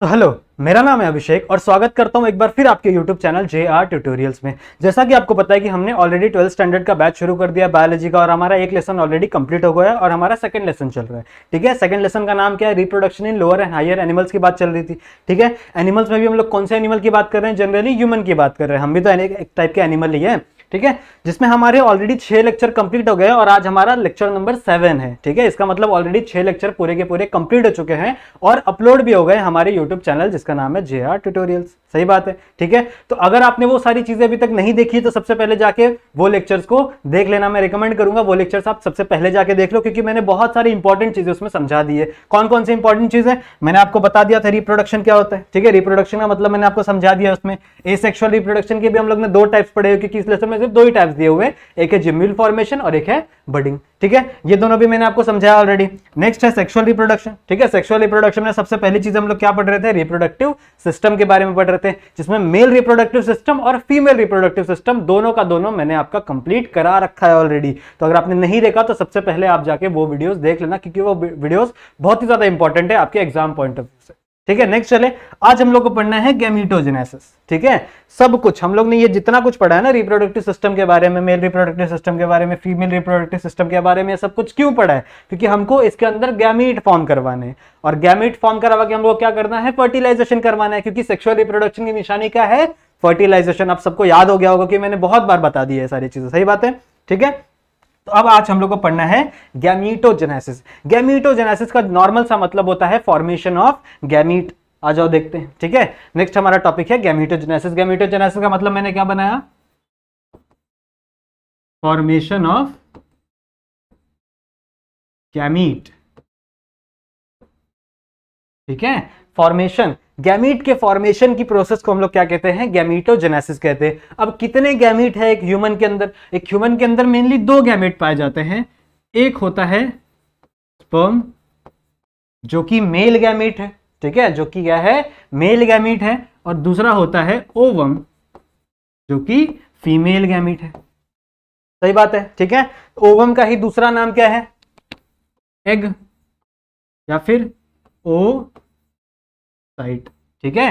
तो हेलो, मेरा नाम है अभिषेक और स्वागत करता हूं एक बार फिर आपके YouTube चैनल JR ट्यूटोरियल्स में। जैसा कि आपको पता है कि हमने ऑलरेडी 12th स्टैंडर्ड का बैच शुरू कर दिया बायोलॉजी का, और हमारा एक लेसन ऑलरेडी कंप्लीट हो गया है और हमारा सेकंड लेसन चल रहा है। ठीक है, सेकंड लेसन का नाम क्या है? Reproduction in lower and higher animals की बात चल रही थी। ठीक है, एनिमल्स में भी हम लोग कौन से एनिमल की बात कर रहे हैं? जनरली ह्यूमन की बात कर रहे हैं। हम भी तो एक टाइप के एनिमल ही है। ठीक है, जिसमें हमारे ऑलरेडी 6 लेक्चर कंप्लीट हो गए और आज हमारा लेक्चर नंबर 7 है। ठीक है, इसका मतलब ऑलरेडी 6 लेक्चर पूरे के पूरे कंप्लीट हो चुके हैं और अपलोड भी हो गए हमारे यूट्यूब चैनल जिसका नाम है JR ट्यूटोरियल्स। सही बात है। ठीक है, तो अगर आपने वो सारी चीजें अभी तक नहीं देखी तो सबसे पहले जाके वो लेक्चर्स को देख लेना। मैं रिकमेंड करूंगा वो लेक्चर्स आप सबसे पहले जाके देख लो, क्योंकि मैंने बहुत सारी इंपॉर्टेंट चीजें उसमें समझा दी है। कौन कौन सी इंपॉर्टेंट चीजें मैंने आपको बता दिया था। रिप्रोडक्शन क्या होता है, ठीक है, रिप्रोडक्शन का मतलब मैंने आपको समझा दिया। उसमें एसेक्सुअल रिप्रोडक्शन के भी हम लोग ने 2 टाइप्स पढ़े हुए, क्योंकि इस लेसन में सिर्फ 2 ही टाइप्स दिए हुए, एक है जिम्यूल फॉर्मेशन और एक है बडिंग। ठीक है, ये दोनों भी मैंने आपको समझाया ऑलरेडी। नेक्स्ट है सेक्सुअल रिप्रोडक्शन। ठीक है, सेक्सुअल रिप्रोडक्शन में सबसे पहली चीज हम लोग क्या पढ़ रहे थे? रिप्रोडक्टिव सिस्टम के बारे में पढ़ रहे थे, जिसमें मेल रिप्रोडक्टिव सिस्टम और फीमेल रिप्रोडक्टिव सिस्टम दोनों का दोनों मैंने आपका कंप्लीट करा रखा है ऑलरेडी। तो अगर आपने नहीं देखा तो सबसे पहले आप जाके वो वीडियोस देख लेना, क्योंकि वो वीडियोस बहुत ही ज्यादा इंपॉर्टेंट है आपके एग्जाम पॉइंट ऑफ व्यू से। ठीक है, नेक्स्ट चले, आज हम लोग को पढ़ना है गैमेटोजेनेसिस। ठीक है, सब कुछ हम लोग ने ये जितना कुछ पढ़ा है ना रिप्रोडक्टिव सिस्टम के बारे में, मेल रिप्रोडक्टिव सिस्टम के बारे में, फीमेल रिप्रोडक्टिव सिस्टम के बारे में, सब कुछ क्यों पढ़ा है? क्योंकि हमको इसके अंदर गैमीट फॉर्म करवाने, और गैमीट फॉर्म करवा के हम लोग क्या करना है? फर्टिलाइजेशन करवाना है, क्योंकि सेक्सुअल रिप्रोडक्शन की निशानी क्या है? फर्टिलाइजेशन। आप सबको याद हो गया होगा कि मैंने बहुत बार बता दी है सारी चीजें। सही बात है। ठीक है, तो अब आज हम लोग को पढ़ना है गैमेटोजेनेसिस। गैमेटोजेनेसिस का नॉर्मल सा मतलब होता है फॉर्मेशन ऑफ गैमीट। आ जाओ देखते हैं। ठीक है, नेक्स्ट हमारा टॉपिक है गैमेटोजेनेसिस। गैमेटोजेनेसिस का मतलब मैंने क्या बनाया? Formation of gamete. ठीक है, फॉर्मेशन, गैमीट के फॉर्मेशन की प्रोसेस को हम लोग क्या कहते हैं? गैमेटोजेनेसिस कहते हैं। अब कितने गैमीट है एक ह्यूमन के अंदर? एक ह्यूमन के अंदर मेनली 2 गैमीट पाए जाते हैं। एक होता है स्पर्म, जो कि मेल गैमीट है। ठीक है, जो कि क्या है? मेल गैमीट है। और दूसरा होता है ओवम, जो कि फीमेल गैमीट है। सही बात है। ठीक है, ओवम का ही दूसरा नाम क्या है? एग या फिर ओ साइट। ठीक है,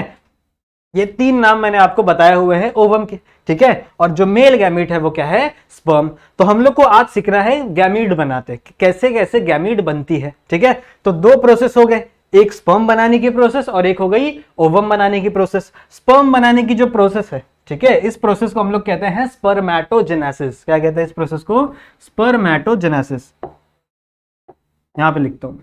ये 3 नाम मैंने आपको बताए हुए हैं ओवम के। ठीक है, और जो मेल गैमीट है वो क्या है? स्पर्म। तो हम लोग को आज सीखना है गैमीट बनाते, कैसे कैसे गैमीट बनती है। ठीक है, तो 2 प्रोसेस हो गए, एक स्पर्म बनाने की प्रोसेस और एक हो गई ओवम बनाने की प्रोसेस। स्पर्म बनाने की जो प्रोसेस है, ठीक है, इस प्रोसेस को हम लोग कहते हैं स्पर्मेटोजेनेसिस। क्या कहते हैं इस प्रोसेस को? स्पर्मेटोजेनेसिस। यहां पे लिखता हूं।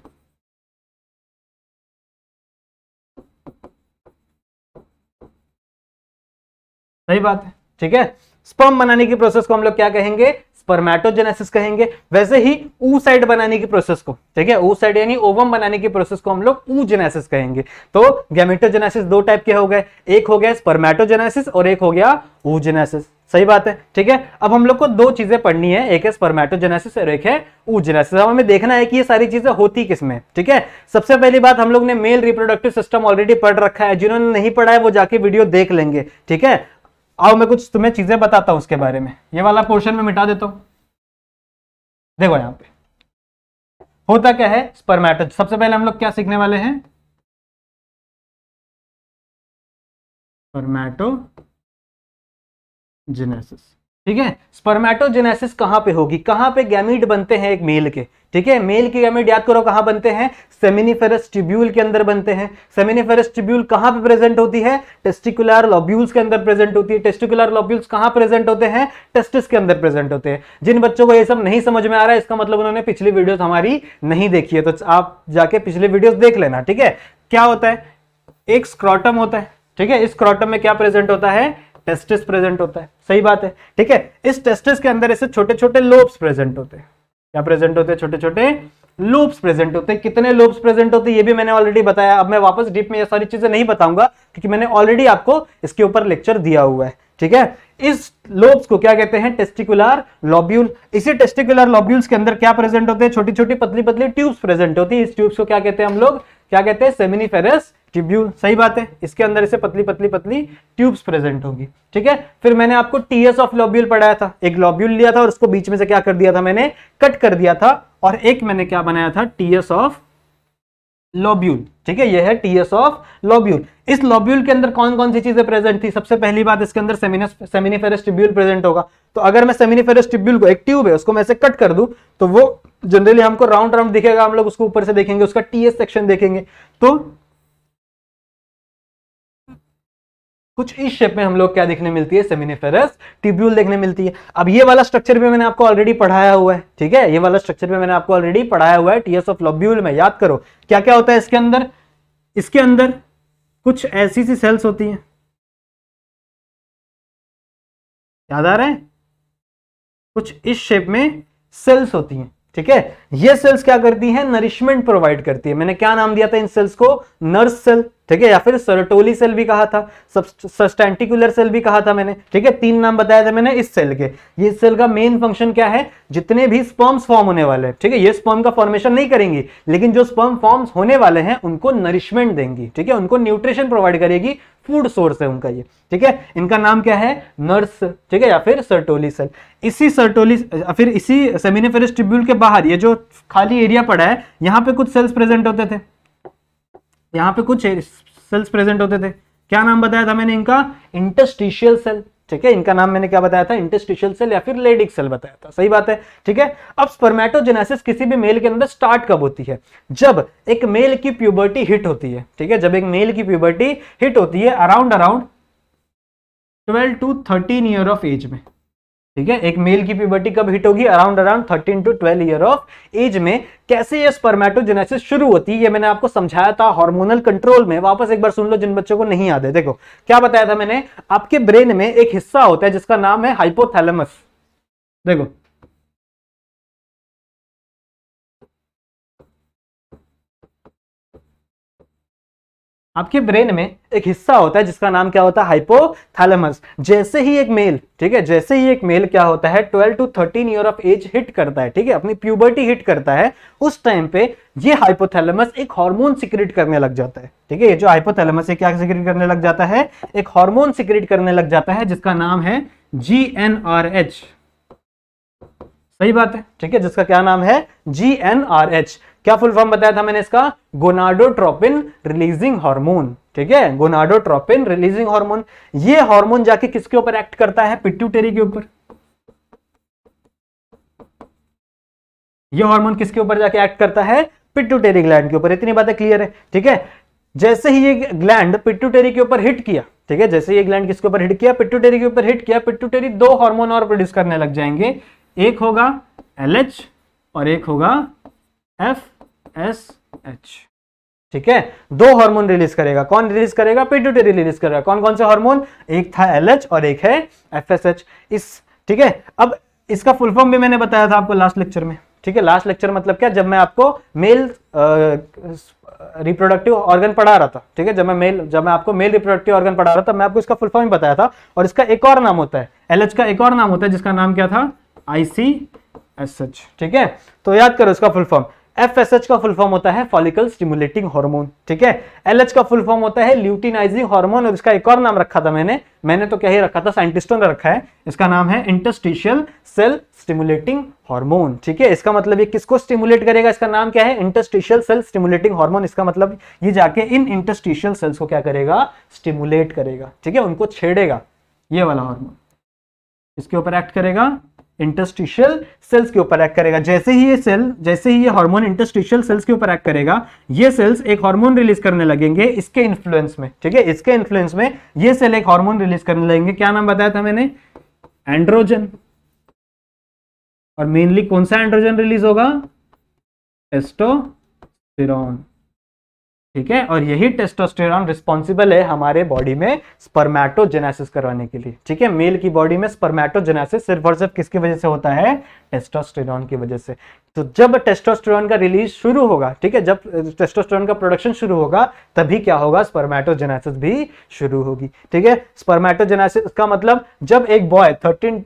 सही बात है। ठीक है, स्पर्म बनाने की प्रोसेस को हम लोग क्या कहेंगे? स्पर्मेटोजेनेसिस कहेंगे। वैसे ही oocyte बनाने की प्रोसेस को, ठीक है, oocyte यानी ओवम बनाने की प्रोसेस को हम लोग oogenesis कहेंगे। तो गैमेटोजेनेसिस 2 टाइप के हो गए, एक हो गया स्पर्मेटोजेनेसिस और एक हो गया oogenesis। सही बात है। ठीक है, अब हम लोग को 2 चीजें पढ़नी है, एक है स्पर्मेटोजेनेसिस और एक है oogenesis। अब हमें देखना है कि ये सारी चीजें होती किसमें। ठीक है, सबसे पहली बात, हम लोग ने मेल रिप्रोडक्टिव सिस्टम ऑलरेडी पढ़ रखा है। जिन्होंने नहीं पढ़ा है वो जाके वीडियो देख लेंगे। ठीक है, आओ मैं कुछ तुम्हें चीजें बताता हूं उसके बारे में। ये वाला पोर्शन में मिटा देता हूं। देखो यहां पे होता क्या है स्पर्मेटो। सबसे पहले हम लोग क्या सीखने वाले हैं? स्पर्मेटोजेनेसिस। ठीक है, स्पर्मेटोजेनेसिस कहां पे होगी? कहां पे गैमीट बनते हैं एक मेल के? ठीक है, मेल के गैमीट याद करो कहां बनते हैं? सेमिनिफेरस ट्यूब्यूल के अंदर बनते हैं। सेमिनिफेरस ट्यूब्यूल कहां पे प्रेजेंट होती है? टेस्टिकुलर लोब्यूल्स के अंदर प्रेजेंट होती है। टेस्टिकुलर लोब्यूल्स कहां प्रेजेंट होते हैं? टेस्टिस के अंदर प्रेजेंट होते हैं। जिन बच्चों को ये सब नहीं समझ में आ रहा है, इसका मतलब उन्होंने पिछली वीडियोस हमारी नहीं देखी है, तो आप जाके पिछले वीडियोस देख लेना। ठीक है, क्या होता है? एक स्क्रॉटम होता है। ठीक है, इस स्क्रॉटम में क्या प्रेजेंट होता है? टेस्टिस प्रेजेंट होता है। सही बात है। ठीक है, इस टेस्टिस के अंदर ऐसे छोटे छोटे लोब्स प्रेजेंट होते हैं। क्या प्रेजेंट होते हैं? छोटे छोटे लोब्स प्रेजेंट होते हैं। कितने लोब्स प्रेजेंट होते हैं ये भी मैंने ऑलरेडी बताया। अब मैं वापस डीप में ये सारी चीजें नहीं बताऊंगा, क्योंकि मैंने ऑलरेडी आपको इसके ऊपर लेक्चर दिया हुआ है। ठीक है, इस लोब्स को क्या कहते हैं? Testicular lobule. इसी टेस्टिकुलर लोब्यूल्स के अंदर क्या प्रेजेंट होते हैं? छोटी छोटी पतली पतली ट्यूब्स प्रेजेंट होती है। इस ट्यूब्स को क्या कहते हैं हम लोग? क्या कहते हैं? Seminiferous tubule. सही बात है, इसके अंदर इसे पतली पतली पतली ट्यूब्स प्रेजेंट होगी। ठीक है, फिर मैंने आपको टीएस ऑफ लोब्यूल पढ़ाया था। एक लोब्यूल लिया था और उसको बीच में से क्या कर दिया था? मैंने कट कर दिया था। और एक मैंने क्या बनाया था? टीएस ऑफ लोब्यूल, ठीक है, यह है टीएस ऑफ लोब्यूल। इस लोब्यूल के अंदर कौन कौन सी चीजें प्रेजेंट थी? सबसे पहली बात, इसके अंदर सेमिनिफेरस ट्यूब्यूल प्रेजेंट होगा। तो अगर मैं सेमिनिफेरस ट्यूब्यूल को, एक ट्यूब है, उसको मैं ऐसे कट कर दूं तो वो जनरली हमको राउंड राउंड दिखेगा, हम लोग उसको ऊपर से देखेंगे, उसका टीएस सेक्शन देखेंगे, तो कुछ इस शेप में हम लोग क्या देखने मिलती है, सेमिनिफेरस ट्यूब्यूल देखने मिलती है। अब ये वाला स्ट्रक्चर भी मैंने आपको ऑलरेडी पढ़ाया हुआ है, ठीक है, ये वाला स्ट्रक्चर भी मैंने आपको ऑलरेडी पढ़ाया हुआ है टीएस ऑफ लोब्यूल में। याद करो क्या क्या होता है इसके अंदर। इसके अंदर कुछ ऐसी सी सेल्स होती हैं, याद आ रहा है, कुछ इस शेप में सेल्स होती हैं, ठीक है। ये सेल्स क्या करती हैं, नरिशमेंट प्रोवाइड करती है। मैंने क्या नाम दिया था इन सेल्स को, नर्स सेल, ठीक है, या फिर सर्टोली सेल भी कहा था, सब्सटेंटिकुलर सेल भी कहा था मैंने, ठीक है, तीन नाम बताया था मैंने इस सेल के। ये सेल का मेन फंक्शन क्या है, जितने भी स्पर्म्स फॉर्म होने वाले हैं, ठीक है, ये स्पर्म का फॉर्मेशन नहीं करेंगी, लेकिन जो स्पर्म फॉर्म्स होने वाले हैं उनको नरिशमेंट देंगी, ठीक है, उनको न्यूट्रिशन प्रोवाइड करेगी, फूड सोर्स है उनका ये, ठीक है। इनका नाम क्या है, नर्स, ठीक है, या फिर सर्टोली सेल। इसी सर्टोली, फिर इसी सेमिनिफेरस ट्यूब्यूल के बाहर ये जो खाली एरिया पड़ा है, यहाँ पे कुछ सेल्स प्रेजेंट होते थे, यहाँ पे कुछ सेल्स प्रेजेंट होते थे, क्या नाम बताया था मैंने इनका, इंटरस्टिशियल सेल, ठीक है, इनका नाम मैंने क्या बताया था, इंटरस्टिशियल सेल या फिर लेडिक सेल बताया था, सही बात है, ठीक है। अब स्पर्मेटोजेनेसिस किसी भी मेल के अंदर स्टार्ट कब होती है, जब एक मेल की प्यूबर्टी हिट होती है, ठीक है, जब एक मेल की प्यूबर्टी हिट होती है around 12 to 13 year of age में, ठीक है। एक मेल की प्यूबर्टी कब हिट होगी, around 13 to 12 year of age में। कैसे ये स्पर्मेटोजेनेसिस शुरू होती है ये मैंने आपको समझाया था हार्मोनल कंट्रोल में, वापस एक बार सुन लो जिन बच्चों को नहीं याद है। देखो क्या बताया था मैंने, आपके ब्रेन में एक हिस्सा होता है जिसका नाम है हाइपोथैलेमस। देखो आपके ब्रेन में एक हिस्सा होता है जिसका नाम क्या होता है, हाइपोथैलेमस। जैसे ही एक मेल, ठीक है, जैसे ही एक मेल क्या होता है 12 two 13 year of age hit करता है, ठीक है, अपनी प्यूबर्टी हिट करता है, उस टाइम पे ये हाइपोथैलेमस एक हार्मोन सिक्रेट करने लग जाता है, ठीक है। ये जो हाइपोथैलेमस है क्या सिक्रेट करने लग जाता है, एक हार्मोन सिक्रेट करने लग जाता है जिसका नाम है GnRH, सही बात है, ठीक है, जिसका क्या नाम है GnRH। क्या फुल फॉर्म बताया था मैंने इसका, गोनाडोट्रोपिन रिलीजिंग हार्मोन, ठीक है, गोनाडोट्रोपिन रिलीजिंग हार्मोन। ये हार्मोन जाके किसके ऊपर एक्ट करता है, पिट्यूटरी के ऊपर। ये हार्मोन किसके ऊपर जाके एक्ट करता है, पिट्यूटरी ग्लैंड के ऊपर। इतनी बातें क्लियर है, ठीक है। जैसे ही ये ग्लैंड पिट्यूटरी के ऊपर हिट किया, ठीक है, जैसे ये ग्लैंड किसके ऊपर हिट किया, पिट्यूटरी के ऊपर हिट किया, पिट्यूटरी दो हार्मोन और प्रोड्यूस करने लग जाएंगे, एक होगा LH और एक होगा FSH, ठीक है। दो हार्मोन रिलीज करेगा, कौन रिलीज करेगा, पिट्यूटरी रिलीज करेगा। कौन कौन से हार्मोन, एक था LH और एक है FSH, इस, ठीक है। अब इसका फुल फॉर्म भी मैंने बताया था आपको लास्ट लेक्चर में, ठीक है। लास्ट लेक्चर मतलब क्या, जब मैं आपको मेल रिप्रोडक्टिव ऑर्गन पढ़ा रहा था, ठीक है, जब मैं आपको मेल रिप्रोडक्टिव ऑर्गन पढ़ा रहा था, मैं आपको इसका फुल फॉर्म बताया था। और इसका एक और नाम होता है, LH का एक और नाम होता है जिसका नाम क्या था, ICSH, ठीक है। तो याद करो इसका फुल फॉर्म। FSH का फुल फॉर्म होता है फॉलिकल स्टिमुलेटिंग हार्मोन, ठीक है। LH का फुल फॉर्म होता है ल्यूटिनाइजिंग हार्मोन, और इसका एक और नाम रखा था मैंने तो क्या ही रखा था, साइंटिस्टों ने रखा है, इसका नाम है इंटरस्टिशियल सेल स्टिमुलेटिंग हार्मोन, ठीक है। इसका मतलब ये किसको स्टिमुलेट करेगा, इसका नाम क्या है, इंटरस्टिशियल सेल स्टिमुलेटिंग हार्मोन। इसका मतलब ये जाके इन इंटरस्टिशियल सेल्स को क्या करेगा, स्टिमुलेट करेगा, ठीक है, उनको छेड़ेगा। ये वाला हार्मोन इसके ऊपर एक्ट करेगा, इंटरस्टिशियल सेल्स के ऊपर एक्ट करेगा। जैसे ही ये हार्मोन इंटरस्टिशियल सेल्स के ऊपर एक्ट करेगा, ये सेल्स एक हार्मोन रिलीज करने लगेंगे इसके इन्फ्लुएंस में, ठीक है, इसके इन्फ्लुएंस में ये सेल एक हार्मोन रिलीज करने लगेंगे। क्या नाम बताया था मैंने, एंड्रोजन। और मेनली कौन सा एंड्रोजन रिलीज होगा, टेस्टोस्टेरॉन, ठीक है। और यही टेस्टोस्टेरॉन रिस्पॉन्सिबल है हमारे बॉडी में स्पर्मेटोजेनेसिस करवाने के लिए, ठीक है। मेल की बॉडी में स्पर्मेटोजेनेसिस सिर्फ और सिर्फ किसकी वजह से होता है, टेस्टोस्टेरॉन की वजह से। तो जब टेस्टोस्टेरॉन का रिलीज शुरू होगा, ठीक है, जब टेस्टोस्टेरॉन का प्रोडक्शन शुरू होगा, तभी क्या होगा, स्पर्मेटोजेनेसिस भी शुरू होगी, ठीक है। स्पर्मेटोजेनेसिस का मतलब जब एक boy 12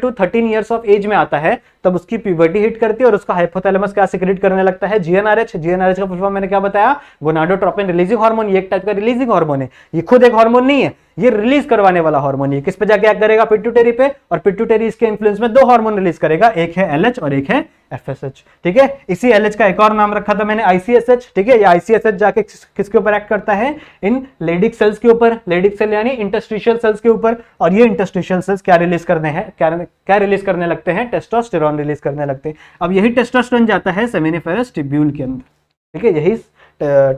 to 13 years of age में आता है, तब उसकी प्यूबर्टी हिट करती है और उसका हाइपोथैलेमस क्या सिक्रेट करने लगता है, GnRH का फुल फॉर्म मैंने क्या बताया, गोनाडोट्रोपिन रिलीजिंग हार्मोन। ये एक टाइप का रिलीजिंग हार्मोन है, ये खुद एक हार्मोन नहीं है, ये रिलीज करवाने वाला हार्मोन है। किस पे जाके एक्ट करेगा? पिट्यूटरी पे। और पिट्यूटरी इसके इन्फ्लुएंस में दो हार्मोन रिलीज करेगा, एक है एलएच और एक है एफएसएच। ठीक है, इसी एलएच का एक और नाम रखा था मैंने आईसीएसएच। ठीक है, ये आईसीएसएच जाके किसके ऊपर एक्ट करता है? इन लेडिक सेल्स के ऊपर। लेडिक सेल यानी इंटरस्टिशियल सेल्स के ऊपर। और ये इंटरस्टिशियल सेल्स क्या रिलीज करने लगते हैं? टेस्टोस्टेरोन रिलीज करने लगते हैं। अब यही टेस्टोस्टेरोन जाता है सेमिनिफेरस ट्यूब्यूल के अंदर। ठीक है, यही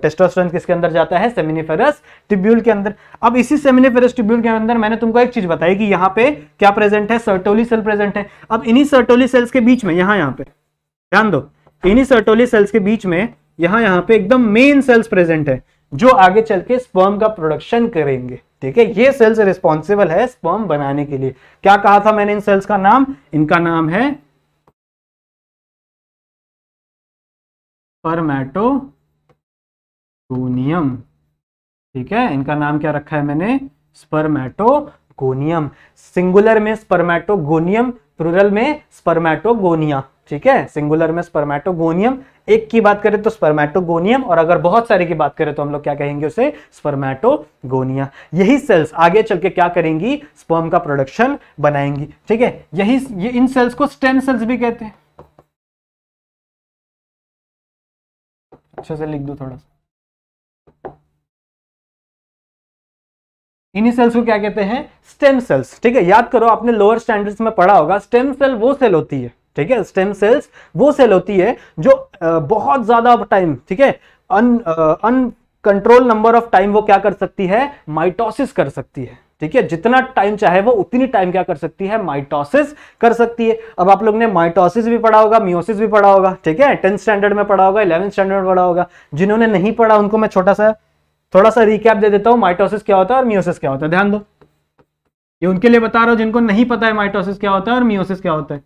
टेस्टोस्टेरोन किसके अंदर जाता है? सेमिनिफेरस ट्यूब्यूल के अंदर। अब इसी सेमिनिफेरस ट्यूब्यूल के अंदर मैंने तुमको एक चीज बताई कि यहाँ पे क्या प्रेजेंट है? सर्टोली सेल प्रेजेंट है। अब इन्हीं सर्टोली सेल्स के बीच में यहाँ पे ध्यान दो, इन्हीं सर्टोली सेल्स के बीच में यहाँ पे एकदम मेन सेल्स प्रेजेंट है जो आगे चल के स्पर्म का प्रोडक्शन करेंगे। ठीक है, ये सेल्स रिस्पॉन्सिबल है स्पर्म बनाने के लिए। क्या कहा था मैंने इन सेल्स का नाम? इनका नाम है स्पर्मेटोगोनियम। ठीक है, इनका नाम क्या रखा है मैंने? स्पर्मेटोगोनियम। सिंगुलर में स्पर्मेटोगोनियम, प्लुरल में स्पर्मेटोगोनिया। ठीक है, सिंगुलर में स्पर्मेटोगोनियम, एक की बात करें तो स्पर्मेटोगोनियम, और अगर बहुत सारे की बात करें तो हम लोग क्या कहेंगे उसे? स्पर्मेटोगोनिया। यही सेल्स आगे चल के क्या करेंगी? स्पर्म का प्रोडक्शन बनाएंगी। ठीक है, यही इन सेल्स को स्टेम सेल्स भी कहते हैं। अच्छा से लिख दो थोड़ा सा। इन्हीं सेल्स को क्या कहते हैं? Stem cells. ठीक है, याद करो आपने लोअर स्टैंडर्ड्स में पढ़ा होगा, स्टेम सेल वो सेल होती है। ठीक है, स्टेम सेल्स वो सेल होती है जो बहुत ज्यादा टाइम, ठीक है, अनकंट्रोल नंबर ऑफ टाइम वो क्या कर सकती है? माइटोसिस कर सकती है। ठीक है, जितना टाइम चाहे वो उतनी टाइम क्या कर सकती है? माइटोसिस कर सकती है। अब आप लोग ने माइटोसिस भी पढ़ा होगा, मियोसिस भी पढ़ा होगा। ठीक है, 10th स्टैंडर्ड में पढ़ा होगा, 11th स्टैंडर्ड में पढ़ा होगा। जिन्होंने नहीं पढ़ा उनको मैं थोड़ा सा रिकैप दे देता हूं, माइटोसिस क्या होता है और मियोसिस क्या होता है। ध्यान दो, ये उनके लिए बता रहा हूं जिनको नहीं पता है माइटोसिस क्या होता है और मियोसिस क्या होता है,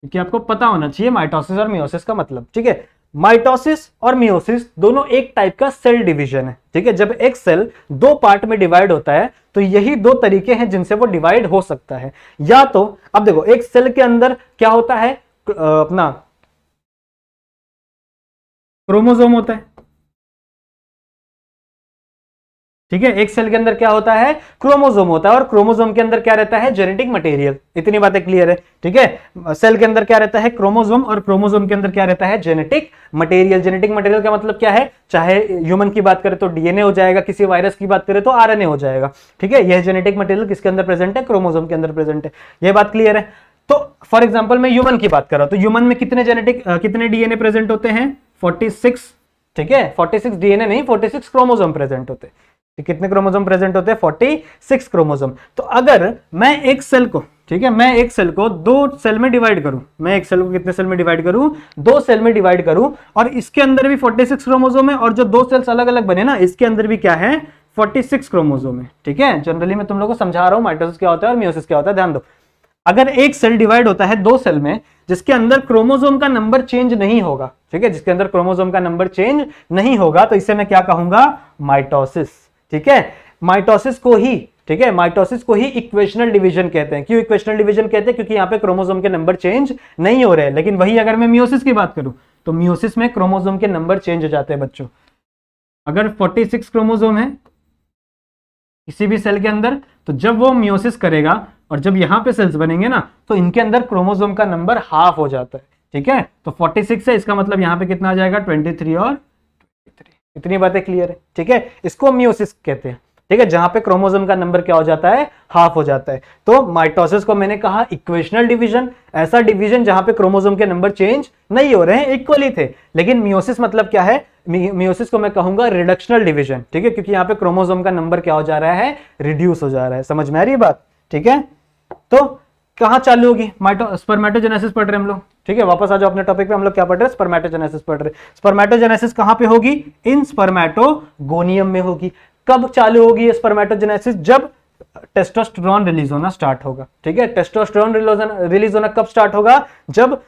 क्योंकि आपको पता होना चाहिए माइटोसिस और मियोसिस का मतलब। ठीक है, माइटोसिस और मियोसिस दोनों एक टाइप का सेल डिवीजन है। ठीक है, जब एक सेल दो पार्ट में डिवाइड होता है तो यही दो तरीके हैं जिनसे वो डिवाइड हो सकता है। या तो अब देखो, एक सेल के अंदर क्या होता है? अपना क्रोमोसोम होता है। ठीक है, एक सेल के अंदर क्या होता है? क्रोमोसोम होता है, और क्रोमोसोम के अंदर क्या रहता है? Genetic material. इतनी बातें क्लियर है। ठीक है, सेल के अंदर क्या रहता है? क्रोमोसोम, और क्रोमोसोम के अंदर क्या रहता है? Genetic material. जेनेटिक मटेरियल का मतलब क्या है? चाहे ह्यूमन की बात करें तो डीएनए हो जाएगा, किसी वायरस की बात करें तो आरएनए हो जाएगा। ठीक है, यह जेनेटिक मटेरियल किसके अंदर प्रेजेंट है? क्रोमोसोम के अंदर प्रेजेंट है। यह बात क्लियर है। तो फॉर एग्जाम्पल मैं ह्यूमन की बात कर रहा हूं तो ह्यूमन में कितने डीएनए प्रेजेंट होते हैं? 46। ठीक है, 46 डीएनए नहीं, 46 क्रोमोसोम प्रेजेंट होते हैं। कितने क्रोमोसोम प्रेजेंट होते हैं? 46 क्रोमोसोम। तो अगर मैं एक सेल को, ठीक है, मैं एक सेल को दो सेल में डिवाइड करूं, मैं एक सेल को कितने सेल में डिवाइड करूं? दो सेल में डिवाइड करूं, और इसके अंदर भी 46 क्रोमोसोम है, और जो दो सेल्स अलग अलग बने ना, इसके अंदर भी क्या है? 46 क्रोमोसोम है। ठीक है, जनरली मैं तुम लोगों को समझा रहा हूं माइटोसिस क्या होता है और मियोसिस क्या होता है। ध्यान दो, अगर एक सेल डिवाइड होता है दो सेल में जिसके अंदर क्रोमोसोम का नंबर चेंज नहीं होगा, ठीक है, जिसके अंदर क्रोमोसोम का नंबर चेंज नहीं होगा, तो इसे मैं क्या कहूंगा? माइटोसिस। ठीक है, माइटोसिस को ही, ठीक है, माइटोसिस को ही इक्वेशनल डिवीजन कहते हैं। क्यों इक्वेशनल डिवीजन कहते हैं? क्योंकि यहाँ पे क्रोमोसोम के नंबर चेंज नहीं हो रहे हैं। लेकिन वही अगर मैं मियोसिस की बात करूं तो मियोसिस में क्रोमोसोम के नंबर चेंज हो जाते हैं बच्चों। अगर 46 क्रोमोसोम है किसी भी सेल के अंदर, तो जब वो मियोसिस करेगा और जब यहाँ पे सेल्स बनेंगे ना, तो इनके अंदर क्रोमोसोम का नंबर हाफ हो जाता है। ठीक है, तो 46 है, इसका मतलब यहाँ पे कितना आ जाएगा? 23 और 23। इतनी बातें क्लियर है। ठीक है, इसको मियोसिस कहते हैं। ठीक है, जहां पे क्रोमोसोम का नंबर क्या हो जाता है? हाफ हो जाता है। तो माइटोसिस को मैंने कहा इक्वेशनल डिवीजन, ऐसा डिवीजन जहां पे क्रोमोसोम के नंबर चेंज नहीं हो रहे हैं, इक्वली थे। लेकिन मियोसिस मतलब क्या है? मियोसिस को मैं कहूंगा रिडक्शनल डिवीजन। ठीक है, क्योंकि यहाँ पे क्रोमोसोम का नंबर क्या हो जा रहा है? रिड्यूस हो जा रहा है। समझ में आ रही है बात? ठीक है, तो कहां चालू होगी? स्पर्मेटोजेनेसिस पढ़ रहे हैं हम लोग। ठीक है, वापस आ जाओ अपने टॉपिक पे। हम लोग क्या पढ़ रहे हैं? स्पर्मेटोजेनेसिस पढ़ रहे हैं। स्पर्मेटोजेनेसिस कहां पे होगी? इन स्पर्मेटोगोनियम में होगी। कब चालू होगी ये स्पर्मेटोजेनेसिस? जब टेस्टोस्टेरोन रिलीज होना स्टार्ट होगा। ठीक है, टेस्टोस्टेरोन रिलीज होना कब स्टार्ट होगा? जब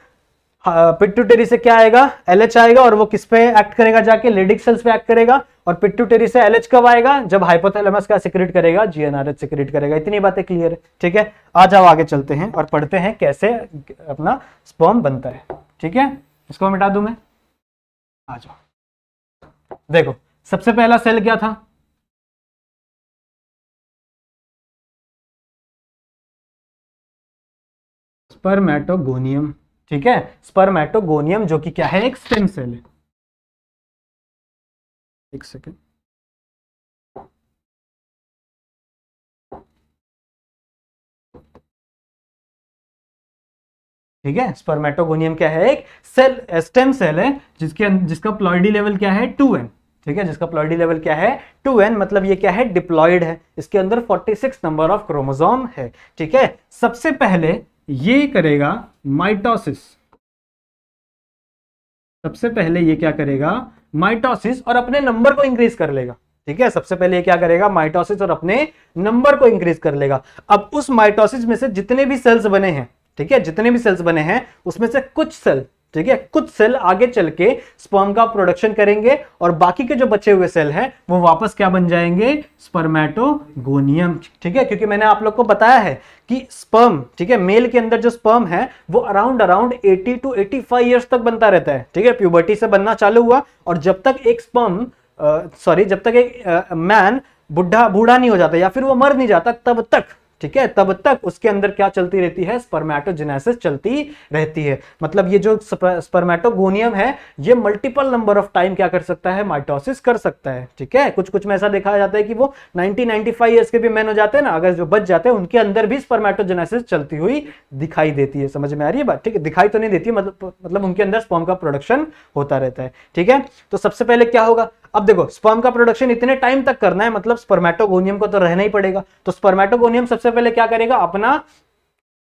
पिट्यूटरी से क्या आएगा? एलएच आएगा, और वो किस पे एक्ट करेगा? जाके लेडिक सेल्स पे एक्ट करेगा। और पिट्यूटरी से एलएच कब आएगा? जब हाइपोथैलेमस क्या सिक्रेट करेगा? जीएनआरएच सिक्रेट करेगा। इतनी बातें क्लियर है। ठीक है, आ जाओ आगे चलते हैं और पढ़ते हैं कैसे अपना स्पर्म बनता है। ठीक है, इसको मिटा दूं मैं, आ जाओ। देखो, सबसे पहला सेल क्या था? स्पर्मेटोगोनियम। ठीक है, स्पर्मेटोगोनियम जो कि क्या है, एक स्टेम सेल है। एक सेकेंड, ठीक है, स्पर्मेटोगोनियम क्या है, एक सेल, स्टेम सेल है जिसका प्लॉइडी लेवल क्या है 2n। ठीक है, जिसका प्लॉइडी लेवल क्या है 2n, मतलब ये क्या है, डिप्लॉयड है। इसके अंदर 46 नंबर ऑफ क्रोमोसोम है। ठीक है, सबसे पहले ये करेगा माइटोसिस, सबसे पहले ये क्या करेगा माइटोसिस, और अपने नंबर को इंक्रीज कर लेगा। ठीक है, सबसे पहले ये क्या करेगा माइटोसिस और अपने नंबर को इंक्रीज कर लेगा। अब उस माइटोसिस में से जितने भी सेल्स बने हैं, ठीक है, जितने भी सेल्स बने हैं उसमें से कुछ सेल, ठीक है, कुछ सेल आगे चल के स्पर्म का प्रोडक्शन करेंगे और बाकी के जो बचे हुए सेल हैं वो वापस क्या बन जाएंगे, स्पर्मेटोगोनियम। ठीक है, क्योंकि मैंने आप लोग को बताया है कि स्पर्म, ठीक है, मेल के अंदर जो स्पर्म है वो अराउंड 80 टू 85 इयर्स तक बनता रहता है। ठीक है, प्यूबर्टी से बनना चालू हुआ और जब तक एक मैन बूढ़ा नहीं हो जाता या फिर वो मर नहीं जाता, तब तक, ठीक है, तब तक उसके अंदर क्या चलती रहती है, स्पर्मेटोजेनेसिस चलती रहती है। मतलब ये जो स्पर्मेटोगोनियम है ये मल्टीपल नंबर ऑफ टाइम क्या कर सकता है, माइटोसिस कर सकता है। ठीक है, कुछ कुछ में ऐसा देखा जाता है कि वो 90-95 इयर्स के भी मैन हो जाते हैं ना, अगर जो बच जाते हैं उनके अंदर भी स्पर्मेटोजेनेसिस चलती हुई दिखाई देती है। समझ में आ रही है बात? ठीक है, दिखाई तो नहीं देती, मतलब उनके अंदर स्पर्म का प्रोडक्शन होता रहता है। ठीक है, तो सबसे पहले क्या होगा, अब देखो स्पर्म का प्रोडक्शन इतने टाइम तक करना है, मतलब स्पर्मेटोगोनियम को तो रहना ही पड़ेगा। तो स्पर्मेटोगोनियम सबसे पहले क्या करेगा, अपना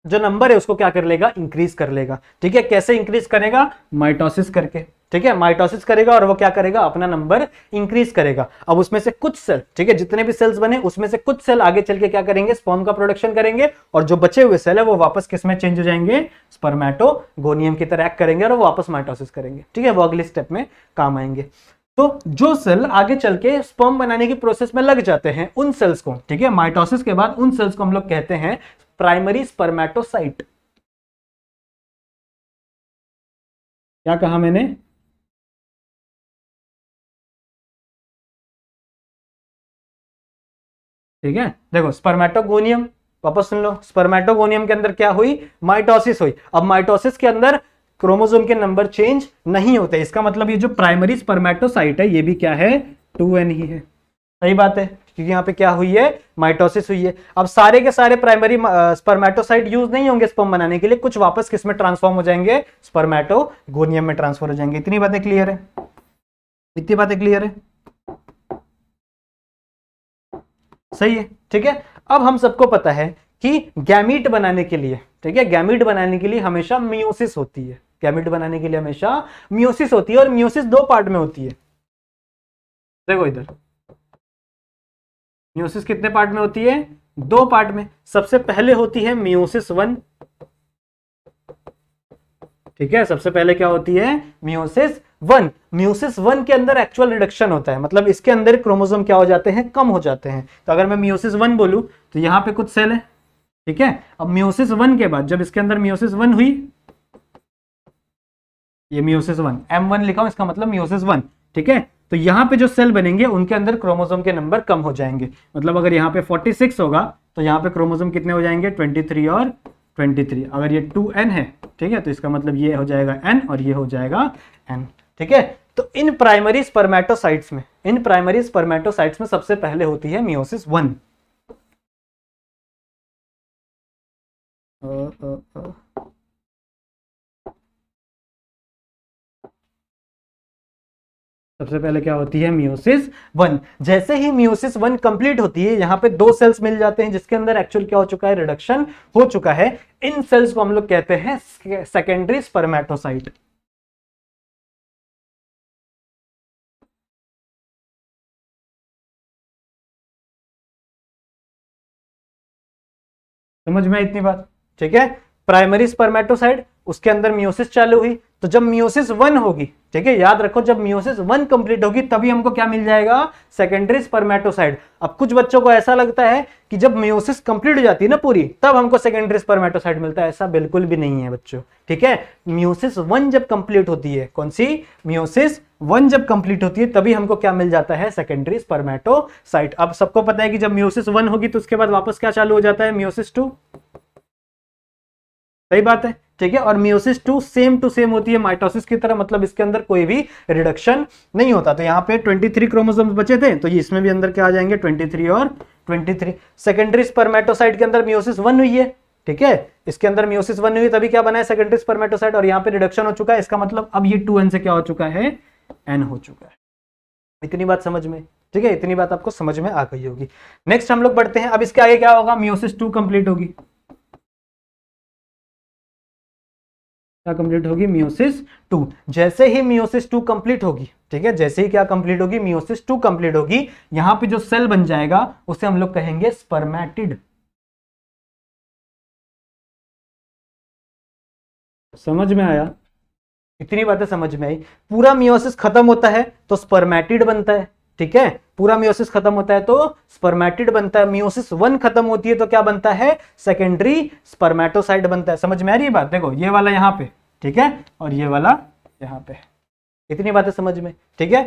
जो नंबर है उसको क्या कर लेगा, इंक्रीज कर लेगा। ठीक है, कैसे इंक्रीज करेगा, माइटोसिस करके। ठीक है, माइटोसिस करेगा और वो क्या करेगा, अपना नंबर इंक्रीज करेगा। अब उसमें से कुछ सेल, ठीक है, जितने भी सेल्स बने उसमें से कुछ सेल आगे चल के क्या करेंगे, स्पर्म का प्रोडक्शन करेंगे और जो बचे हुए सेल है वो वापस किस में चेंज हो जाएंगे, स्पर्मेटोगोनियम की तरह एक्ट करेंगे और वो वापस माइटोसिस करेंगे। ठीक है, वो अगले स्टेप में काम आएंगे। तो जो सेल आगे चल के स्पर्म बनाने की प्रोसेस में लग जाते हैं उन सेल्स को, ठीक है, माइटोसिस के बाद उन सेल्स को हम लोग कहते हैं प्राइमरी स्पर्मेटोसाइट। क्या कहा मैंने, ठीक है, देखो स्पर्मेटोगोनियम, वापस सुन लो, स्पर्मेटोगोनियम के अंदर क्या हुई, माइटोसिस हुई। अब माइटोसिस के अंदर क्रोमोसोम के नंबर चेंज नहीं होते, इसका मतलब ये जो प्राइमरी स्पर्मेटोसाइट है ये भी क्या है, 2n ही है। सही बात है, क्योंकि यहाँ पे क्या हुई है, माइटोसिस हुई है। अब सारे के सारे प्राइमरी स्पर्मेटोसाइट यूज नहीं होंगे स्पर्म बनाने के लिए, कुछ वापस किस में ट्रांसफॉर्म हो जाएंगे, स्पर्मेटोगोनियम में ट्रांसफर हो जाएंगे। इतनी बातें क्लियर है, इतनी बातें क्लियर है, सही है। ठीक है, अब हम सबको पता है कि गैमीट बनाने के लिए, ठीक है, गैमीट बनाने के लिए हमेशा मियोसिस होती है। गैमीट बनाने के लिए हमेशा मियोसिस होती है और मियोसिस दो पार्ट में होती है। देखो इधर मियोसिस कितने पार्ट में होती है, दो पार्ट में। सबसे पहले होती है मियोसिस 1, ठीक है, सबसे पहले क्या होती है, मियोसिस 1। मियोसिस 1 के अंदर एक्चुअल रिडक्शन होता है, मतलब इसके अंदर क्रोमोसोम क्या हो जाते हैं, कम हो जाते हैं। तो अगर मैं मियोसिस 1 बोलूं तो यहां पे कुछ सेल है, ठीक है। अब मियोसिस 1 के बाद जब इसके अंदर मियोसिस 1 हुई, ये मियोसिस 1 M1 लिखा हूं, इसका मतलब मियोसिस 1, ठीक है। तो यहां पे जो सेल बनेंगे उनके अंदर क्रोमोसोम के नंबर कम हो जाएंगे, मतलब अगर यहाँ पे 46 होगा तो यहाँ पे क्रोमोसोम कितने हो जाएंगे, 23 और 23। अगर ये 2n है, ठीक है, तो इसका मतलब ये हो जाएगा n और ये हो जाएगा n, ठीक है। तो इन प्राइमरी स्पर्मेटोसाइट्स में, इन प्राइमरी स्पर्मेटोसाइट्स में सबसे पहले होती है मियोसिस 1। सबसे पहले क्या होती है, मियोसिस 1। जैसे ही मियोसिस 1 कंप्लीट होती है, यहाँ पे दो सेल्स मिल जाते हैं जिसके अंदर एक्चुअल क्या हो चुका है, रिडक्शन हो चुका है। इन सेल्स को हम लोग कहते हैं सेकेंडरी स्पर्मेटोसाइट। समझ में इतनी बात, ठीक है। प्राइमरी स्पर्मेटोसाइट, उसके अंदर मियोसिस चालू हुई, तो जब मियोसिस 1 होगी, ठीक है, याद रखो जब मियोसिस 1 कंप्लीट होगी तभी हमको क्या मिल जाएगा, सेकेंडरी स्पर्मेटोसाइट। अब कुछ बच्चों को ऐसा लगता है कि जब मियोसिस कंप्लीट हो जाती है ना पूरी, तब हमको सेकेंडरी स्पर्मेटोसाइट मिलता है, ऐसा बिल्कुल भी नहीं है बच्चों, ठीक है। मियोसिस 1 जब कंप्लीट होती है, कौन सी, मियोसिस 1 जब कंप्लीट होती है तभी हमको क्या मिल जाता है, सेकेंडरी स्पर्मेटोसाइट। अब सबको पता है कि जब मियोसिस 1 होगी तो उसके बाद वापस क्या चालू हो जाता है, मियोसिस 2। सही बात है, ठीक है। और मियोसिस टू सेम होती है माइटोसिस की तरह, मतलब इसके अंदर कोई भी रिडक्शन नहीं होता। तो यहाँ पे 23 क्रोमोसोम्स बचे थे, तो ये इसमें भी अंदर क्या आ जाएंगे 23 और 23। सेकेंडरी स्पर्मेटोसाइट के अंदर मियोसिस 1 हुई है, ठीक है, इसके अंदर मियोसिस 1 हुई तभी क्या बना है सेकेंडरी स्पर्मेटोसाइट, और यहाँ पे रिडक्शन हो चुका है। इसका मतलब अब ये 2n से क्या हो चुका है, n हो चुका है। इतनी बात समझ में, ठीक है, इतनी बात आपको समझ में आ गई होगी। नेक्स्ट हम लोग बढ़ते हैं। अब इसके आगे क्या होगा, मियोसिस 2 कंप्लीट होगी, क्या कंप्लीट होगी, मियोसिस 2। जैसे ही मियोसिस 2 कंप्लीट होगी, ठीक है, जैसे ही क्या कंप्लीट होगी, मियोसिस 2 कंप्लीट होगी, यहाँ पे जो सेल बन जाएगा उसे हम लोग कहेंगे स्पर्मैटिड। समझ में आया? इतनी बातें समझ में आई। पूरा मियोसिस खत्म होता है तो स्पर्मैटिड बनता है, ठीक है, पूरा मियोसिस खत्म होता है तो स्पर्मैटिड बनता है। मियोसिस 1 खत्म होती है तो क्या बनता है, सेकेंडरी स्पर्मेटोसाइट बनता है। समझ में आ रही है बात? देखो ये वाला यहाँ पे, ठीक है, और ये वाला यहाँ पे। इतनी बातें समझ में, ठीक है।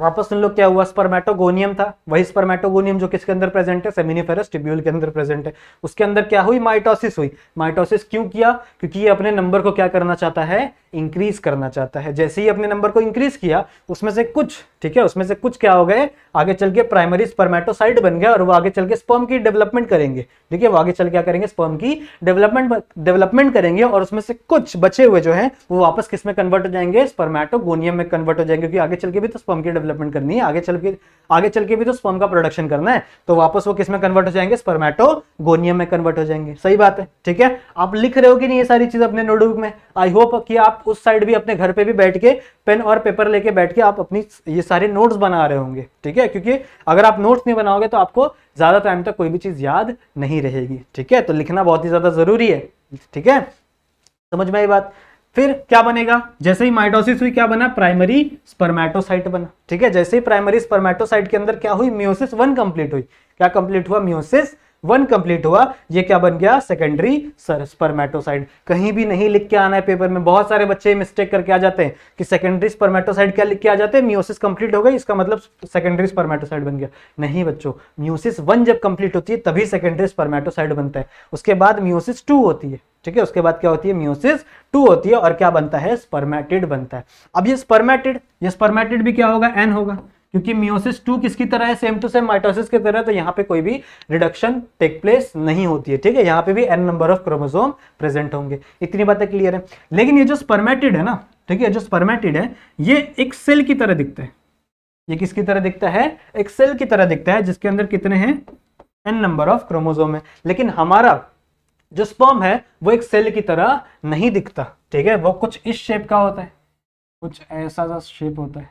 वापस उन लोग क्या हुआ, स्पर्मेटोगोनियम था, वही स्पर्मेटोगोनियम जो किसके अंदर प्रेजेंट है, सेमिनिफेरस ट्यूब्यूल के अंदर प्रेजेंट है। उसके अंदर क्या हुई, माइटोसिस हुई। माइटोसिस क्यों किया, क्योंकि ये अपने नंबर को क्या करना चाहता है, इंक्रीज करना चाहता है। जैसे ही अपने नंबर को इंक्रीज किया, उसमें से कुछ, ठीक है, उसमें से कुछ क्या हो गए, आगे चल के प्राइमरी स्पर्मेटोसाइट बन गया, और वो आगे चल के स्पर्म की डेवलपमेंट करेंगे, ठीक है, वो आगे चल क्या करेंगे, स्पर्म की डेवलपमेंट करेंगे, और उसमें से कुछ बचे हुए जो है वो वापस किस में कन्वर्ट हो जाएंगे, स्पर्मेटोगोनियम में कन्वर्ट हो जाएंगे, क्योंकि आगे चल के भी तो स्पर्म की डेवलपमेंट करनी है, आगे चल के भी तो स्पर्म का प्रोडक्शन करना है, तो वापस वो किस में कन्वर्ट हो जाएंगे, स्पर्मेटोगोनियम में कन्वर्ट हो जाएंगे। सही बात है, ठीक है। आप लिख रहे हो कि नहीं ये सारी चीज अपने नोटबुक में? आई होप कि आप उस साइड भी अपने घर पे भी बैठ के पेन और पेपर लेके बैठ के आप अपनी ये सारे नोट्स बना रहे होंगे, ठीक है, क्योंकि अगर आप नोट्स नहीं बनाओगे तो आपको ज्यादा टाइम तक कोई भी चीज याद नहीं रहेगी, ठीक है, तो लिखना बहुत ही ज्यादा जरूरी है, ठीक है, समझ में आई बात। फिर क्या बनेगा, जैसे ही माइटोसिस हुई क्या बना, प्राइमरी स्पर्मेटोसाइट बना, ठीक है। जैसे ही प्राइमरी स्पर्मेटोसाइट के अंदर क्या हुई, मियोसिस 1 कंप्लीट हुई, क्या कंप्लीट हुआ, मियोसिस 1 कंप्लीट हुआ, ये क्या बन गया, सेकेंडरी स्पर्मेटोसाइट। कहीं भी नहीं लिख के आना है पेपर में, बहुत सारे बच्चे मिस्टेक करके आ जाते हैं कि सेकेंडरी स्पर्मेटोसाइट क्या लिख के आ जाते हैं, मियोसिस कंप्लीट हो गई इसका मतलब सेकेंडरी स्पर्मेटोसाइट बन गया। नहीं बच्चों, मियोसिस 1 जब कंप्लीट होती है तभी सेकेंडरी स्पर्मेटोसाइट बनता है, उसके बाद मियोसिस 2 होती है, ठीक है, उसके बाद क्या होती है, मियोसिस 2 होती है, और क्या बनता है, स्पर्मैटिड बनता है। अब ये स्पर्मैटिड भी क्या होगा, n होगा, क्योंकि मियोसिस 2 किसकी तरह है, सेम टू सेम माइटोसिस की तरह, तो यहाँ पे कोई भी रिडक्शन टेक प्लेस नहीं होती है, ठीक है, यहाँ पे भी n number of chromosome present होंगे। इतनी बातें क्लियर है। लेकिन ये जो स्पर्मैटिड है ना, ठीक है, जो स्पर्मैटिड है ये एक सेल की तरह दिखता है, ये किसकी तरह दिखता है, एक सेल की तरह दिखता है, जिसके अंदर कितने हैं, n नंबर ऑफ क्रोमोसोम है। लेकिन हमारा जो स्पर्म है वो एक सेल की तरह नहीं दिखता, ठीक है, वो कुछ इस शेप का होता है, कुछ ऐसा सा शेप होता है,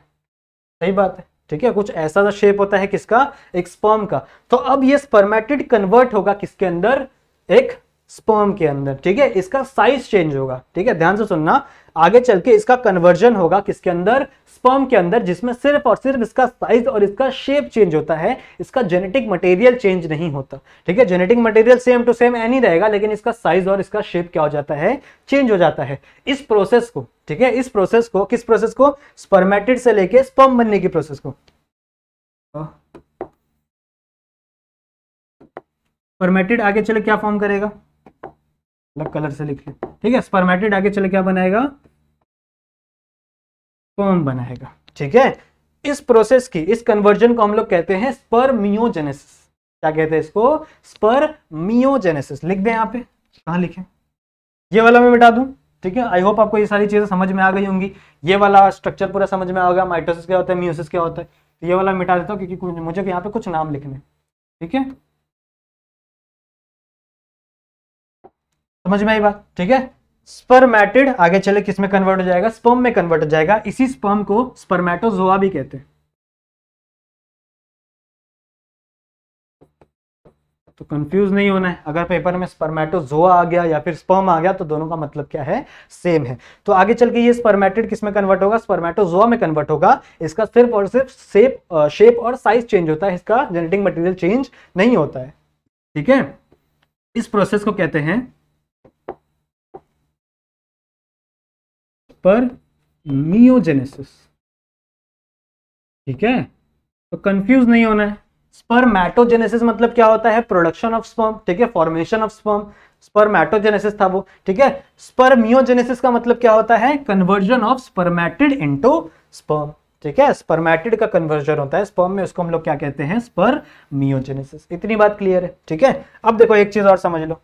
सही बात है, ठीक है, कुछ ऐसा सा शेप होता है किसका, एक स्पर्म का। तो अब ये स्पर्मेटिड कन्वर्ट होगा किसके अंदर, एक स्पर्म के अंदर, ठीक है, इसका साइज चेंज होगा, ठीक है, ध्यान से सुनना, आगे चल के इसका कन्वर्जन होगा किसके अंदर, स्पर्म के अंदर, जिसमें सिर्फ और सिर्फ इसका साइज और इसका शेप चेंज होता है, इसका जेनेटिक मटेरियल चेंज नहीं होता, ठीक है, genetic material same to same N ही रहेगा, लेकिन इसका साइज और इसका शेप क्या हो जाता है, चेंज हो जाता है। इस प्रोसेस को, ठीक है, इस प्रोसेस को, किस प्रोसेस को, स्पर्मेटिड से लेके स्पर्म बनने की प्रोसेस को, स्पर्मेटिड आगे चले क्या फॉर्म करेगा, कलर से लिख ले, ठीक है, स्पर्मेटिड आगे चले क्या बनाएगा, स्पर्म बनाएगा, ठीक है। इस प्रोसेस की, इस कन्वर्जन को हम लोग कहते हैं स्पर्मियोजेनेसिस। क्या कहते हैं इसको, स्पर्मियोजेनेसिस। लिख दें यहाँ पे, कहाँ लिखें, ये वाला मैं मिटा दूं, ठीक है, आई होप आपको ये सारी चीजें समझ में आ गई होंगी, ये वाला स्ट्रक्चर पूरा समझ में आ गया, माइटोसिस क्या होता है, मियोसिस क्या होता है, तो ये वाला मिटा देता हूँ क्योंकि मुझे यहाँ पे कुछ नाम लिखने, ठीक है, समझ में आई बात, ठीक है। स्पर्मैटिड आगे चले किस में कन्वर्ट हो जाएगा, स्पर्म में कन्वर्ट हो जाएगा। इसी स्पर्म को स्पर्मेटोजोआ भी कहते हैं, तो कंफ्यूज नहीं होना है, अगर पेपर में स्पर्मेटोजोआ आ गया या फिर स्पर्म आ गया तो दोनों का मतलब क्या है, सेम है। तो आगे चल के ये स्पर्मैटिड किस में कन्वर्ट होगा, स्पर्मेटोजोआ में कन्वर्ट होगा, इसका सिर्फ और सिर्फ शेप और साइज चेंज होता है, इसका जेनेटिक मटेरियल चेंज नहीं होता है, ठीक है। इस प्रोसेस को कहते हैं स्पर्मियोजेनेसिस, ठीक है, तो कंफ्यूज नहीं होना है। स्पर्मेटोजेनेसिस मतलब क्या होता है, प्रोडक्शन ऑफ स्पर्म, ठीक है, फॉर्मेशन ऑफ स्पर्म। स्पर्मेटोजेनेसिस था वो, ठीक है। स्पर्मियोजेनेसिस का मतलब क्या होता है? Conversion of spermatid into sperm, ठीक है। स्पर्मेटिड का कन्वर्जन होता है स्पर्म में, उसको हम लोग क्या कहते हैं? स्पर्मियोजेनेसिस। इतनी बात क्लियर है, ठीक है। अब देखो एक चीज और समझ लो,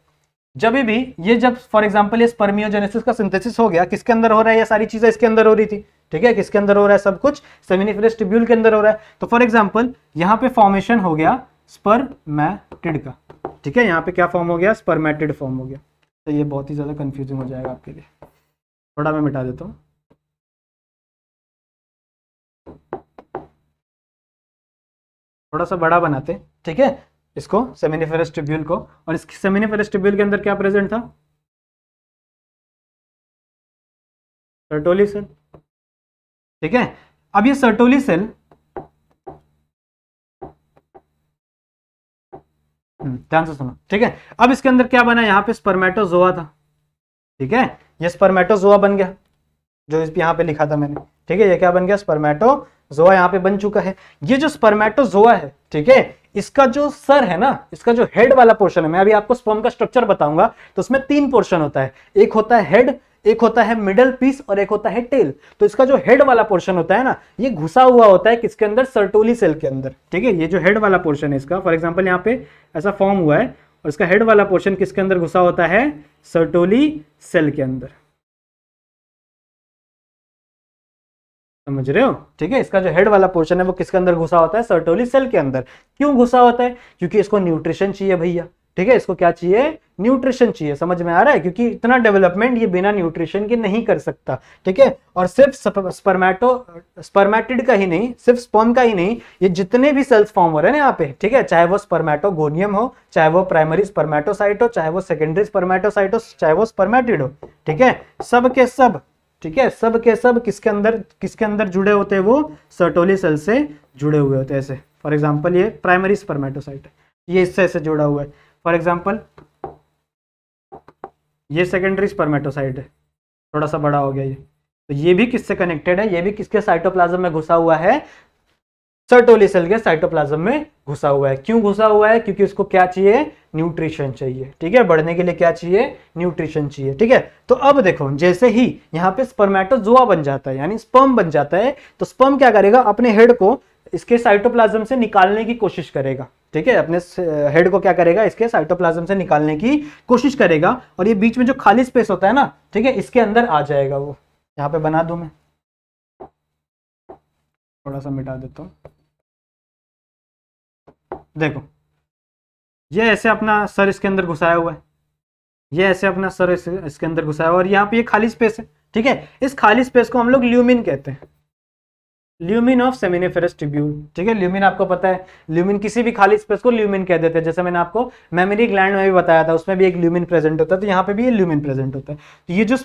जब भी ये, जब फॉर एग्जाम्पल ये स्पर्मियोजेनेसिस का सिंथेसिस हो गया, किसके अंदर हो रहा है? ये सारी चीजें इसके अंदर हो रही थी, ठीक है। किसके अंदर हो रहा है? सब कुछ सेमिनिफेरस ट्यूब्यूल के अंदर हो रहा है। तो फॉर एग्जाम्पल यहाँ पे फॉर्मेशन हो गया स्पर्मेटिड का, ठीक है। यहाँ पे क्या फॉर्म हो गया? स्पर्मेटिड फॉर्म हो गया। तो ये बहुत ही ज्यादा कंफ्यूजिंग हो जाएगा आपके लिए, थोड़ा मैं मिटा देता हूँ। थोड़ा सा बड़ा बनाते, ठीक है, इसको सेमिनिफेरस ट्यूब्यूल को। और इस सेमिनिफेरस ट्यूब्यूल के अंदर क्या प्रेजेंट था? सर्टोली सेल, ठीक है। अब ये सर्टोली सेल ध्यान से सुनो, ठीक है। अब इसके अंदर क्या बना? यहाँ पे स्पर्मेटोजोआ था, ठीक है। ये स्पर्मेटोजोआ बन गया, जो इस यहाँ पे लिखा था मैंने, ठीक है। ये क्या बन गया? स्पर्मेटोजोआ यहाँ पे बन चुका है। ये जो स्पर्मेटोजोआ है, ठीक है, इसका जो सर है ना, इसका जो हेड वाला पोर्शन है, मैं अभी आपको स्पर्म का स्ट्रक्चर बताऊंगा, तो उसमें तीन पोर्शन होता है। एक होता है हेड, एक होता है मिडल पीस, और एक होता है टेल। तो इसका जो हेड वाला पोर्शन होता है ना, ये घुसा हुआ होता है किसके अंदर? सर्टोली सेल के अंदर, ठीक है। ये जो हेड वाला पोर्शन है इसका, फॉर एग्जांपल यहाँ पे ऐसा फॉर्म हुआ है, और इसका हेड वाला पोर्शन किसके अंदर घुसा होता है? सर्टोली सेल के अंदर, समझ रहे हो, ठीक है। इसका जो हेड वाला पोर्शन है वो किसके अंदर घुसा होता है? सर्टोली सेल के अंदर। क्यों घुसा होता है? क्योंकि इसको न्यूट्रिशन चाहिए भैया, ठीक है। इसको क्या चाहिए? न्यूट्रिशन चाहिए, समझ में आ रहा है। क्योंकि इतना डेवलपमेंट ये बिना न्यूट्रिशन के नहीं कर सकता, ठीक है। और सिर्फ स्पर्मेटिड का ही नहीं, सिर्फ स्पर्म का ही नहीं, ये जितने भी सेल्स फॉर्म हो रहे हैं यहाँ पे, ठीक है, चाहे वो स्पर्मेटोगोनियम हो, चाहे वो प्राइमरी स्पर्मेटोसाइट हो, चाहे वो सेकेंडरी स्पर्मेटोसाइट हो, चाहे वो स्पर्मेटिड हो, ठीक है, सब के सब, ठीक है, सब के सब किसके अंदर जुड़े होते हैं? वो सर्टोली सेल से जुड़े हुए होते हैं। ऐसे फॉर एग्जाम्पल ये प्राइमरी स्पर्मेटोसाइट, ये इससे ऐसे जुड़ा हुआ है। फॉर एग्जाम्पल ये सेकेंडरी स्पर्मेटोसाइट है, थोड़ा सा बड़ा हो गया ये, तो ये भी किससे कनेक्टेड है? ये भी किसके साइटोप्लाज्म में घुसा हुआ है? सर्टोली सेल के साइटोप्लाज्म में घुसा हुआ है। क्यों घुसा हुआ है? क्योंकि इसको क्या चाहिए? न्यूट्रिशन चाहिए, ठीक है। बढ़ने के लिए क्या चाहिए? न्यूट्रिशन चाहिए, ठीक है। तो अब देखो, जैसे ही यहाँ पे स्पर्मेटोजोआ बन जाता है, यानी स्पर्म बन जाता है, तो स्पर्म क्या करेगा? अपने हेड को इसके साइटोप्लाज्म से निकालने की कोशिश करेगा, ठीक है। अपने हेड को क्या करेगा? इसके साइटोप्लाज्म से निकालने की कोशिश करेगा, और ये बीच में जो खाली स्पेस होता है ना, ठीक है, इसके अंदर आ जाएगा वो। यहाँ पे बना दूं मैं, थोड़ा सा मिटा देता हूं। देखो ये ऐसे अपना सर इसके अंदर घुसाया हुआ है, ये ऐसे अपना सर इसके अंदर घुसाया हुआ है, और यहाँ पे ये खाली स्पेस है, ठीक है। इस खाली स्पेस को हम लोग ल्यूमिन कहते हैं, ल्यूमिन ऑफ सेमिनिफेरस ट्यूब्यूल, ठीक है। ल्यूमिन आपको पता है, ल्यूमिन किसी भी खाली स्पेस को ल्यूमिन कह देते हैं। जैसे मैंने आपको मैमरी ग्लैंड में भी बताया था, उसमें भी एक ल्यूमिन प्रेजेंट होता है, तो यहाँ पे भी ये ल्यूमिन प्रेजेंट होता है। तो ये जो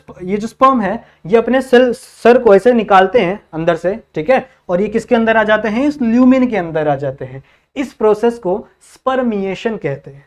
स्पर्म है, ये अपने सर को ऐसे निकालते हैं अंदर से, ठीक है, और ये किसके अंदर आ जाते हैं? इस ल्यूमिन के अंदर आ जाते हैं। इस प्रोसेस को स्पर्मिएशन कहते हैं।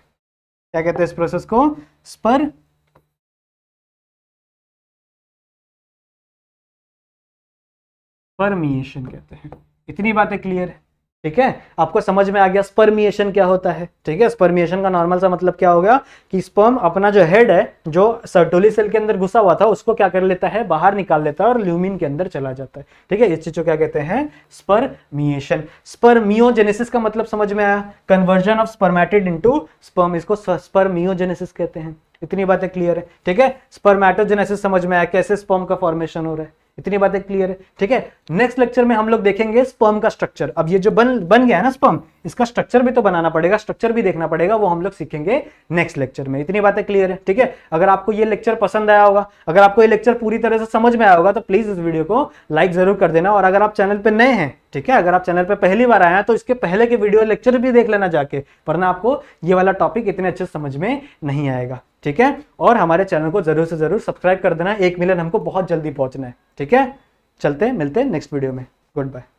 क्या कहते हैं इस प्रोसेस को? स्पर्मिएशन कहते हैं। इतनी बातें क्लियर है, ठीक है, आपको समझ में आ गया स्पर्मिएशन क्या होता है, ठीक है। स्पर्मिएशन का नॉर्मल सा मतलब क्या होगा कि स्पर्म अपना जो हेड है, जो सर्टोली सेल के अंदर घुसा हुआ था, उसको क्या कर लेता है? बाहर निकाल लेता है और ल्यूमिन के अंदर चला जाता है, ठीक है। इस चीज को क्या कहते हैं? स्पर्मिएशन। स्पर्मियोजेनेसिस का मतलब समझ में आया, conversion of spermatid into sperm, इसको स्पर्मियोजेनेसिस कहते हैं। इतनी बातें क्लियर है, ठीक है। स्पर्मेटोजेनेसिस समझ में आया, कैसे स्पर्म का फॉर्मेशन हो रहा है। इतनी बातें क्लियर है, ठीक है। नेक्स्ट लेक्चर में हम लोग देखेंगे स्पर्म का स्ट्रक्चर। अब ये जो बन गया है ना स्पर्म, इसका स्ट्रक्चर भी तो बनाना पड़ेगा, स्ट्रक्चर भी देखना पड़ेगा, वो हम लोग सीखेंगे नेक्स्ट लेक्चर में। इतनी बातें क्लियर है, ठीक है। अगर आपको ये लेक्चर पसंद आया होगा, अगर आपको ये लेक्चर पूरी तरह से समझ में आया होगा, तो प्लीज इस वीडियो को लाइक जरूर कर देना। और अगर आप चैनल पर नए हैं, ठीक है, अगर आप चैनल पर पहली बार आए हैं, तो इसके पहले के वीडियो लेक्चर भी देख लेना जाके, वरना आपको ये वाला टॉपिक इतने अच्छे से समझ में नहीं आएगा, ठीक है। और हमारे चैनल को जरूर से जरूर सब्सक्राइब कर देना। 1 मिलियन हमको बहुत जल्दी पहुंचना है, ठीक है। चलते मिलते हैं नेक्स्ट वीडियो में। Good bye.